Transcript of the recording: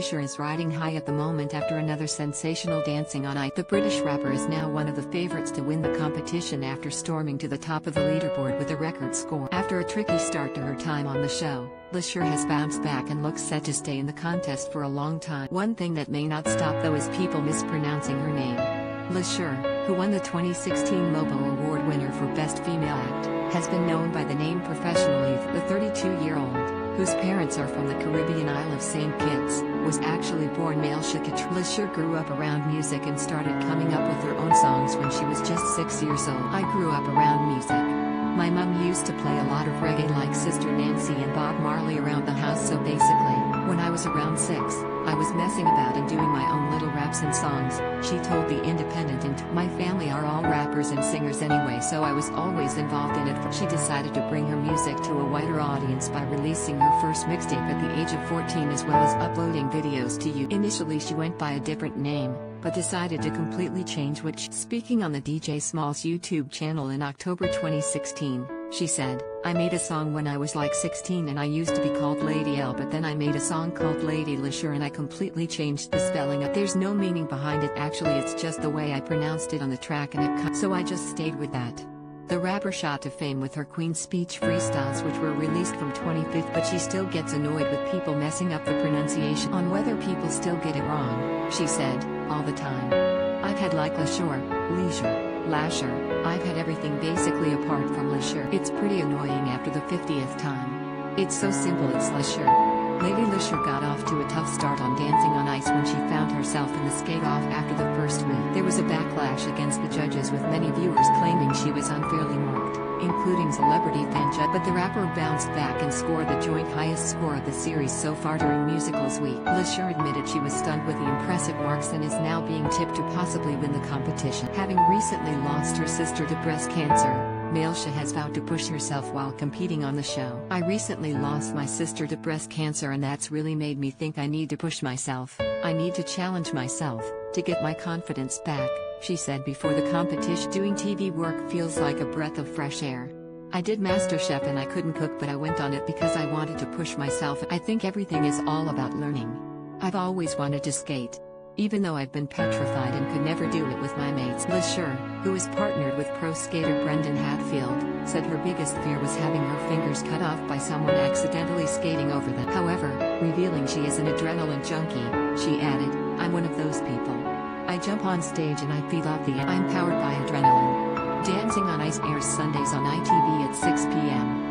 Leshurr is riding high at the moment after another sensational Dancing on Ice. The British rapper is now one of the favorites to win the competition after storming to the top of the leaderboard with a record score. After a tricky start to her time on the show, Leshurr has bounced back and looks set to stay in the contest for a long time. One thing that may not stop though is people mispronouncing her name. Leshurr, who won the 2016 MOBO Award winner for Best Female Act, has been known by the name professionally. The 32-year-old, whose parents are from the Caribbean Isle of St. Kitts, was actually born Melesha Katrina. Leshurr grew up around music and started coming up with her own songs when she was just 6 years old. I grew up around music. My mum used to play a lot of reggae like Sister Nancy and Bob Marley around the house, so basically, when I was around 6, I was messing about and doing my own little raps and songs, she told The Independent, and my family are all rappers and singers anyway, so I was always involved in it. She decided to bring her music to a wider audience by releasing her first mixtape at the age of 14 as well as uploading videos to YouTube. Initially she went by a different name, but decided to completely change what she's speaking on the DJ Smallz YouTube channel in October 2016, she said, I made a song when I was like 16 and I used to be called Lady L, but then I made a song called Lady Leshurr and I completely changed the spelling up. There's no meaning behind it, actually it's just the way I pronounced it on the track and it so I just stayed with that. The rapper shot to fame with her Queen's Speech Freestyles which were released from 25th, but she still gets annoyed with people messing up the pronunciation. On whether people still get it wrong, she said, all the time. I've had like Leshurr, I've had everything basically apart from Leshurr. It's pretty annoying after the 50th time. It's so simple, it's Leshurr. Lady Leshurr got off to a tough start on Dancing on Ice when she found herself in the skate-off after the first week. There was a backlash against the judges with many viewers claiming she was unfairly marked, including celebrity fan judge, but the rapper bounced back and scored the joint highest score of the series so far during Musicals Week. Leshurr admitted she was stunned with the impressive marks and is now being tipped to possibly win the competition. Having recently lost her sister to breast cancer, Melesha has vowed to push herself while competing on the show. I recently lost my sister to breast cancer and that's really made me think I need to push myself. I need to challenge myself, to get my confidence back, she said before the competition. Doing TV work feels like a breath of fresh air. I did MasterChef and I couldn't cook but I went on it because I wanted to push myself. I think everything is all about learning. I've always wanted to skate, even though I've been petrified and could never do it with my mates. Leshurr, who is partnered with pro skater Brendan Hatfield, said her biggest fear was having her fingers cut off by someone accidentally skating over them. However, revealing she is an adrenaline junkie, she added, I'm one of those people. I jump on stage and I feed off the I'm powered by adrenaline. Dancing on Ice airs Sundays on ITV at 6 p.m.